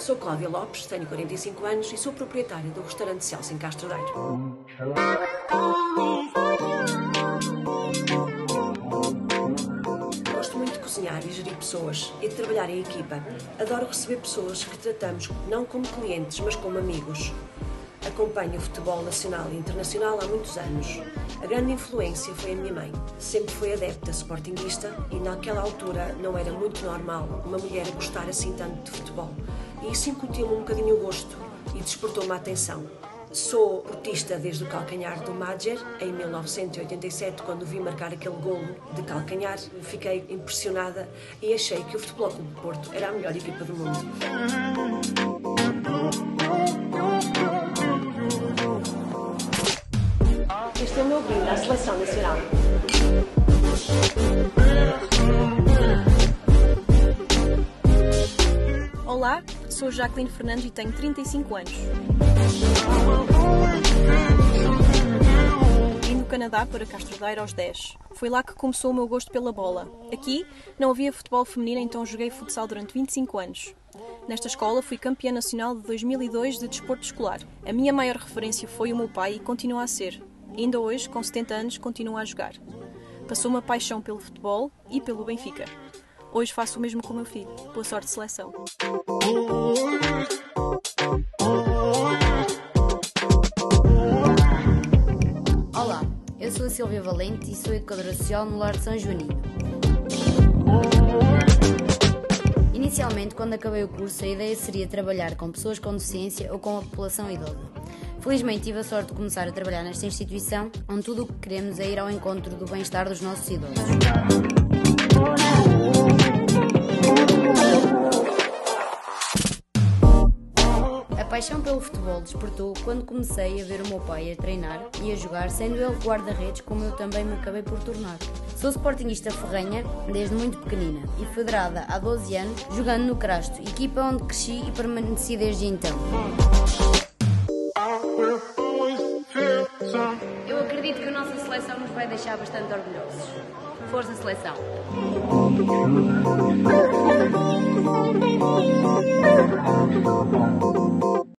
Sou Cláudia Lopes, tenho 45 anos e sou proprietária do restaurante Celso em Castro Daire. Gosto muito de cozinhar e gerir pessoas e de trabalhar em equipa. Adoro receber pessoas que tratamos não como clientes, mas como amigos. Acompanho o futebol nacional e internacional há muitos anos. A grande influência foi a minha mãe. Sempre foi adepta sportinguista e naquela altura não era muito normal uma mulher gostar assim tanto de futebol. E isso incutiu-me um bocadinho o gosto e despertou-me a atenção. Sou portista desde o calcanhar do Magher. Em 1987, quando vi marcar aquele golo de calcanhar, fiquei impressionada e achei que o Futebol Clube do Porto era a melhor equipa do mundo. Este é o meu brinde à Seleção Nacional. Olá, sou Jacqueline Fernandes e tenho 35 anos. Vim do Canadá para Castro Daire aos 10. Foi lá que começou o meu gosto pela bola. Aqui não havia futebol feminino, então joguei futsal durante 25 anos. Nesta escola fui campeã nacional de 2002 de desporto escolar. A minha maior referência foi o meu pai e continua a ser. Ainda hoje, com 70 anos, continuo a jogar. Passou uma paixão pelo futebol e pelo Benfica. Hoje faço o mesmo com o meu filho. Boa sorte, Seleção. Olá, eu sou a Silvia Valente e sou educadora social no Lar de São Joaninho. Inicialmente, quando acabei o curso, a ideia seria trabalhar com pessoas com deficiência ou com a população idosa. Felizmente tive a sorte de começar a trabalhar nesta instituição, onde tudo o que queremos é ir ao encontro do bem-estar dos nossos idosos. A paixão pelo futebol despertou quando comecei a ver o meu pai a treinar e a jogar, sendo ele guarda-redes, como eu também me acabei por tornar. Sou sportinguista ferrenha desde muito pequenina e federada há 12 anos, jogando no Crasto, equipa onde cresci e permaneci desde então. Eu acredito que a nossa seleção nos vai deixar bastante orgulhosos. Força, Seleção!